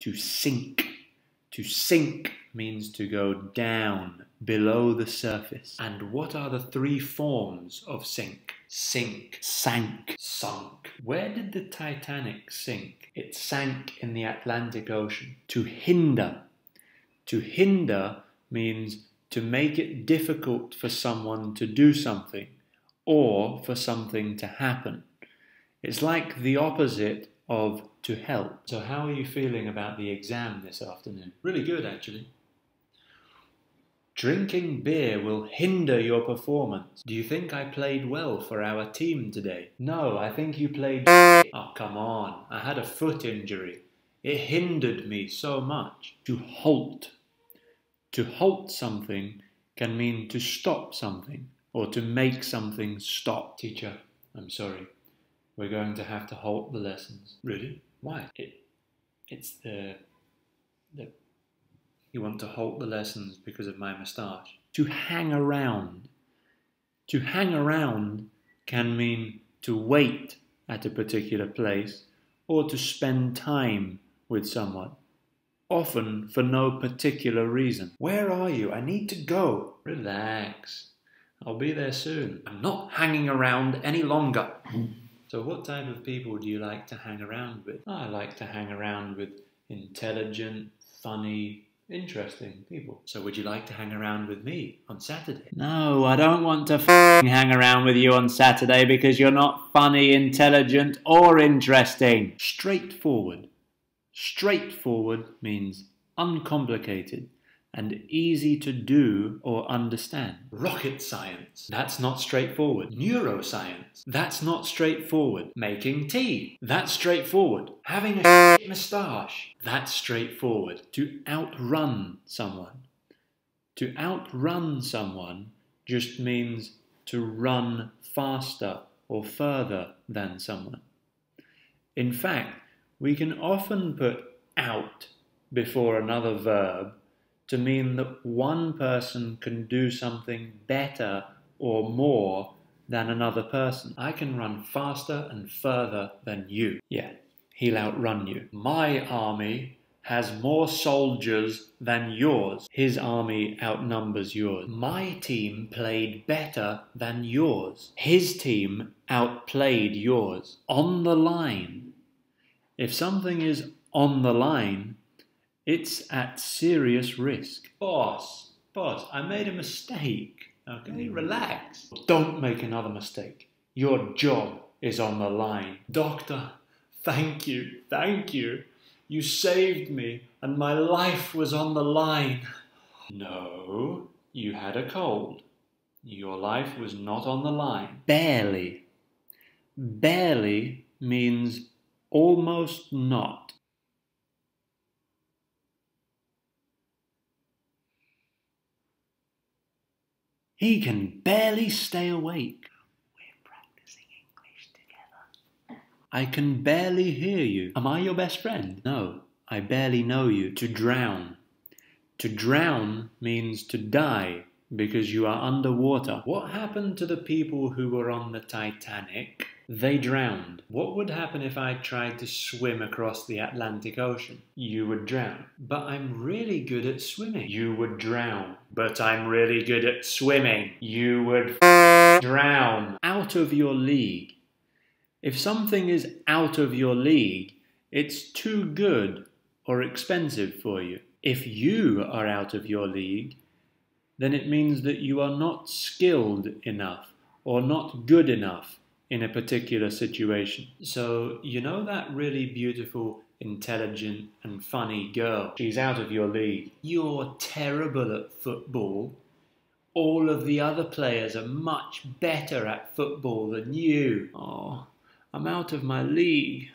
to sink. To sink means to go down, below the surface. And what are the three forms of sink? Sink, sank, sunk. Where did the Titanic sink? It sank in the Atlantic Ocean. To hinder. To hinder means to make it difficult for someone to do something or for something to happen. It's like the opposite of to help. So how are you feeling about the exam this afternoon? Really good, actually. Drinking beer will hinder your performance. Do you think I played well for our team today? No, I think you played Oh, come on. I had a foot injury. It hindered me so much. To halt. To halt something can mean to stop something or to make something stop. Teacher, I'm sorry. We're going to have to halt the lessons. Really? Why? You want to halt the lessons because of my moustache. To hang around. To hang around can mean to wait at a particular place or to spend time with someone, often for no particular reason. Where are you? I need to go. Relax. I'll be there soon. I'm not hanging around any longer. So what type of people do you like to hang around with? I like to hang around with intelligent, funny, interesting people. So would you like to hang around with me on Saturday? No, I don't want to hang around with you on Saturday because you're not funny, intelligent, or interesting. Straightforward. Straightforward means uncomplicated and easy to do or understand. Rocket science. That's not straightforward. Neuroscience. That's not straightforward. Making tea. That's straightforward. Having a moustache. That's straightforward. To outrun someone. To outrun someone just means to run faster or further than someone. In fact, we can often put out before another verb to mean that one person can do something better or more than another person. I can run faster and further than you. Yeah, he'll outrun you. My army has more soldiers than yours. His army outnumbers yours. My team played better than yours. His team outplayed yours. On the line. If something is on the line, it's at serious risk. Boss, I made a mistake. Okay, relax. Don't make another mistake. Your job is on the line. Doctor, thank you, thank you. You saved me and my life was on the line. No, you had a cold. Your life was not on the line. Barely. Barely means almost not. He can barely stay awake. We're practicing English together. I can barely hear you. Am I your best friend? No, I barely know you. To drown. To drown means to die because you are underwater. What happened to the people who were on the Titanic? They drowned. What would happen if I tried to swim across the Atlantic Ocean? You would drown. But I'm really good at swimming. You would drown. But I'm really good at swimming. You would drown. Out of your league. If something is out of your league, it's too good or expensive for you. If you are out of your league, then it means that you are not skilled enough or not good enough in a particular situation. So, you know that really beautiful, intelligent and funny girl? She's out of your league. You're terrible at football. All of the other players are much better at football than you. Oh, I'm out of my league.